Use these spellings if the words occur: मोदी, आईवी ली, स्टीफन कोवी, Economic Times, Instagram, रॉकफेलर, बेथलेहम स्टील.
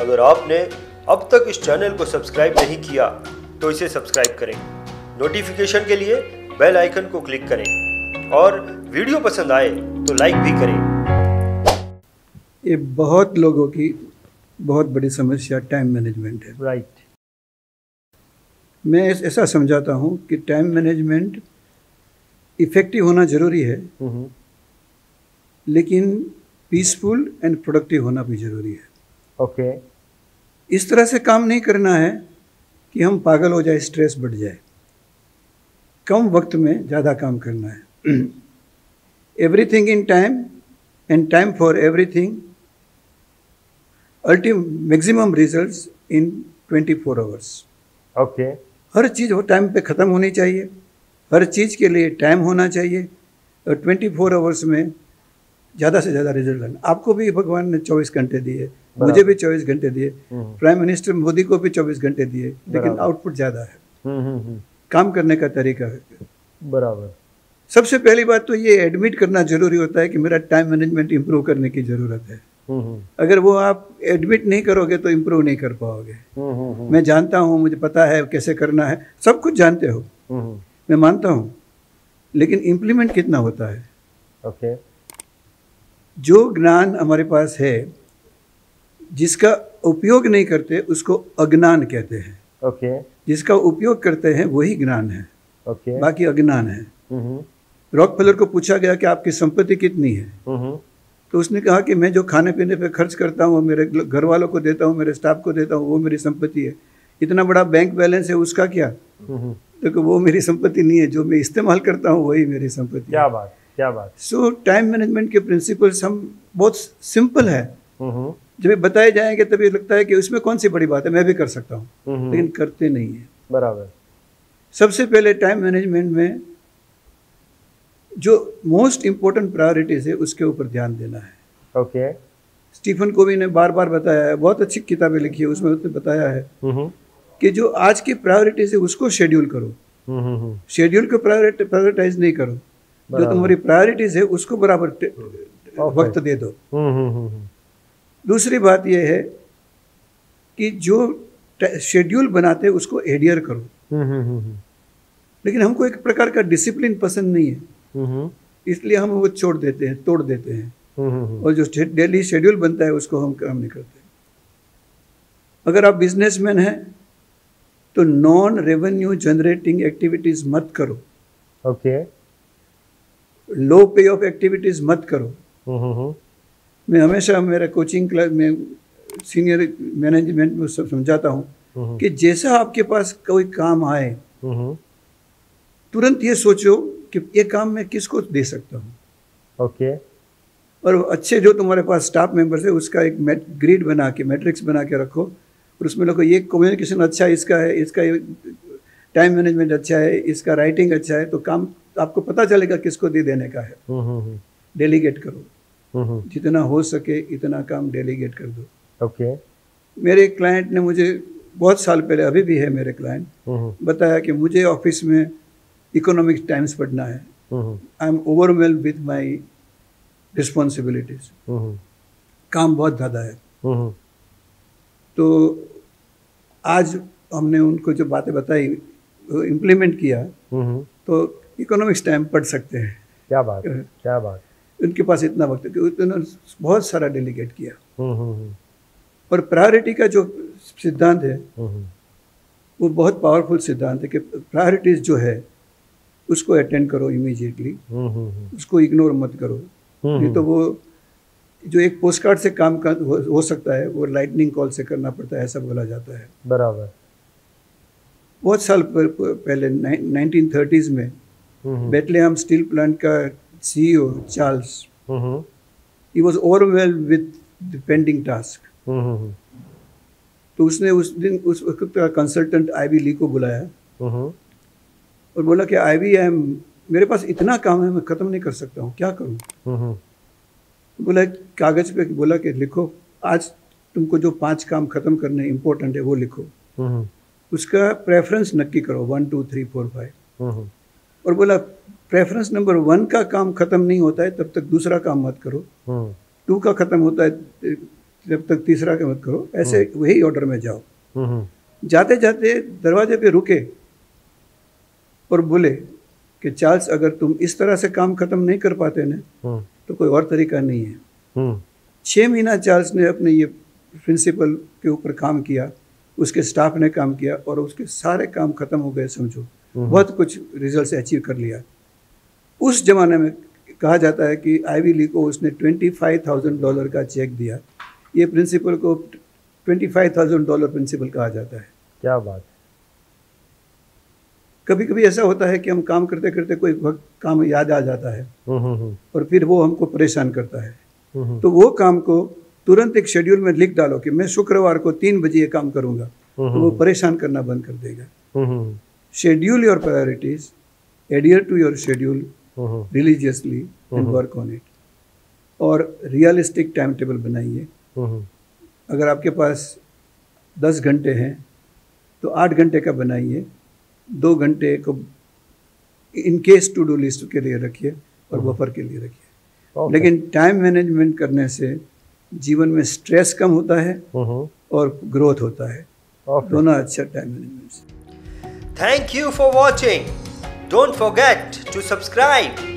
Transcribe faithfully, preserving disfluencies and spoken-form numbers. अगर आपने अब तक इस चैनल को सब्सक्राइब नहीं किया तो इसे सब्सक्राइब करें, नोटिफिकेशन के लिए बेल आइकन को क्लिक करें और वीडियो पसंद आए तो लाइक भी करें। ये बहुत लोगों की बहुत बड़ी समस्या टाइम मैनेजमेंट है। Right right. मैं ऐसा समझाता हूँ कि टाइम मैनेजमेंट इफ़ेक्टिव होना ज़रूरी है, लेकिन पीसफुल एंड प्रोडक्टिव होना भी ज़रूरी है। Okay okay. इस तरह से काम नहीं करना है कि हम पागल हो जाए, स्ट्रेस बढ़ जाए। कम वक्त में ज़्यादा काम करना है। Everything in time and time for everything, ultimate maximum results in twenty four hours. Okay okay. हर चीज़ वो टाइम पे ख़त्म होनी चाहिए, हर चीज़ के लिए टाइम होना चाहिए और ट्वेंटी फोर आवर्स में ज़्यादा से ज़्यादा रिजल्ट लाना। आपको भी भगवान ने चौबीस घंटे दिए, मुझे भी चौबीस घंटे दिए, प्राइम मिनिस्टर मोदी को भी चौबीस घंटे दिए, लेकिन आउटपुट ज़्यादा है। हुँ, हुँ. काम करने का तरीका है बराबर। सबसे पहली बात तो ये एडमिट करना ज़रूरी होता है कि मेरा टाइम मैनेजमेंट इम्प्रूव करने की ज़रूरत है। अगर वो आप एडमिट नहीं करोगे तो इम्प्रूव नहीं कर पाओगे। मैं जानता हूँ, मुझे पता है कैसे करना है, सब कुछ जानते हो, मैं मानता हूँ, लेकिन इम्प्लीमेंट कितना होता है। Okay okay. जो ज्ञान हमारे पास है जिसका उपयोग नहीं करते उसको अज्ञान कहते हैं। Okay okay. जिसका उपयोग करते हैं वही ज्ञान है। Okay okay. बाकी अज्ञान है। रॉकफेलर को पूछा गया कि आपकी संपत्ति कितनी है, तो उसने कहा कि मैं जो खाने पीने पे खर्च करता हूँ, मेरे घर वालों को देता हूँ, मेरे स्टाफ को देता हूँ, वो मेरी संपत्ति है। इतना बड़ा बैंक बैलेंस है उसका क्या, तो वो मेरी संपत्ति नहीं है। जो मैं इस्तेमाल करता हूँ वही मेरी संपत्ति। क्या बात, क्या बात। सो टाइम मैनेजमेंट के प्रिंसिपल्स हम बहुत सिंपल है, जब ये बताए जाएंगे तभी लगता है कि उसमें कौन सी बड़ी बात है, मैं भी कर सकता हूँ, लेकिन करते नहीं है। बराबर। सबसे पहले टाइम मैनेजमेंट में जो मोस्ट इम्पोर्टेंट प्रायोरिटीज़ है उसके ऊपर ध्यान देना है। Okay okay. स्टीफन कोवी ने बार बार बताया है, बहुत अच्छी किताबें लिखी है, उसमें उसने बताया है mm-hmm. कि जो आज की प्रायोरिटीज़ है उसको शेड्यूल करो, शेड्यूल mm-hmm. को प्रायोरिटाइज नहीं करो। जो तुम्हारी प्रायोरिटीज़ है उसको बराबर okay. वक्त दे दो। mm-hmm. दूसरी बात यह है कि जो शेड्यूल बनाते हैं उसको एडियर करो। mm-hmm. लेकिन हमको एक प्रकार का डिसिप्लिन पसंद नहीं है, इसलिए हम वो छोड़ देते हैं, तोड़ देते हैं, और जो डेली शेड्यूल बनता है उसको हम काम नहीं करते। अगर आप बिजनेसमैन हैं तो नॉन रेवेन्यू जनरेटिंग एक्टिविटीज मत करो। Okay okay. लो पे ऑफ एक्टिविटीज मत करो। मैं हमेशा मेरा कोचिंग क्लास में सीनियर मैनेजमेंट में सब समझाता हूँ कि जैसा आपके पास कोई काम आए तुरंत ये सोचो कि ये काम मैं किसको दे सकता हूँ। Okay okay. और अच्छे जो तुम्हारे पास स्टाफ मेंबर्स है उसका एक ग्रिड बना के, मैट्रिक्स बना के रखो और उसमें लोगों ये कम्युनिकेशन अच्छा इसका है, इसका टाइम मैनेजमेंट अच्छा है, इसका राइटिंग अच्छा है, तो काम आपको पता चलेगा किसको दे देने का है। uh-huh. डेलीगेट करो। uh-huh. जितना हो सके इतना काम डेलीगेट कर दो। Okay okay. मेरे क्लाइंट ने मुझे बहुत साल पहले, अभी भी है मेरे क्लाइंट, uh-huh. बताया कि मुझे ऑफिस में इकोनॉमिक टाइम्स पढ़ना है, I am overwhelmed with my responsibilities, काम बहुत ज़्यादा है। uh-huh. तो आज हमने उनको जो बातें बताई इम्प्लीमेंट किया। uh-huh. तो इकोनॉमिक्स टाइम पढ़ सकते हैं। क्या बात, क्या बात। उनके पास इतना वक्त कि उन्होंने बहुत सारा डेलीगेट किया। uh-huh. और प्रायोरिटी का जो सिद्धांत है uh-huh. वो बहुत पावरफुल सिद्धांत है कि प्रायोरिटीज़ जो है उसको अटेंड करो इमीजिएटली, उसको इग्नोर मत करो, नहीं तो वो जो एक पोस्ट कार्ड से काम का हो, हो सकता है वो लाइटनिंग कॉल से करना पड़ता है, ऐसा बोला जाता है। बराबर। बहुत साल पर, पहले नाइनटीन थर्टीज़ में बेथलेहम स्टील प्लांट का CEO Charles, he was overwhelmed with the pending task, तो उसने उस दिन उस वक्त का कंसल्टेंट आईवी ली को बुलाया और बोला कि आई वी एम, मेरे पास इतना काम है, मैं ख़त्म नहीं कर सकता हूँ, क्या करूँ। बोला कागज़ पे बोला कि लिखो आज तुमको जो पांच काम ख़त्म करने इम्पोर्टेंट है वो लिखो, उसका प्रेफरेंस नक्की करो, one two three four five, और बोला प्रेफरेंस नंबर वन का काम ख़त्म नहीं होता है तब तक दूसरा काम मत करो, टू का ख़त्म होता है जब तक तीसरा के मत करो, ऐसे वही ऑर्डर में जाओ। जाते जाते दरवाजे पे रुके और बोले कि चार्ल्स, अगर तुम इस तरह से काम खत्म नहीं कर पाते ना, तो कोई और तरीका नहीं है। छः महीना चार्ल्स ने अपने ये प्रिंसिपल के ऊपर काम किया, उसके स्टाफ ने काम किया और उसके सारे काम खत्म हो गए समझो, बहुत कुछ रिजल्ट से अचीव कर लिया। उस जमाने में कहा जाता है कि आईवी ली को उसने ट्वेंटी फाइव थाउजेंड डॉलर का चेक दिया। ये प्रिंसिपल को twenty five thousand dollar principle कहा जाता है। क्या बात है। कभी कभी ऐसा होता है कि हम काम करते करते कोई वक्त काम याद आ जाता है और फिर वो हमको परेशान करता है, तो वो काम को तुरंत एक शेड्यूल में लिख डालो कि मैं शुक्रवार को तीन बजे ये काम करूँगा, तो वो परेशान करना बंद कर देगा। Schedule your priorities, adhere to your schedule religiously and work on it. और रियलिस्टिक टाइम टेबल बनाइए। अगर आपके पास दस घंटे हैं तो आठ घंटे का बनाइए, दो घंटे को in case to do list के लिए रखिए और बफर के लिए रखिए। okay. लेकिन टाइम मैनेजमेंट करने से जीवन में स्ट्रेस कम होता है और ग्रोथ होता है। okay. दोनों अच्छा टाइम मैनेजमेंट से। Thank you for watching. Don't forget to subscribe.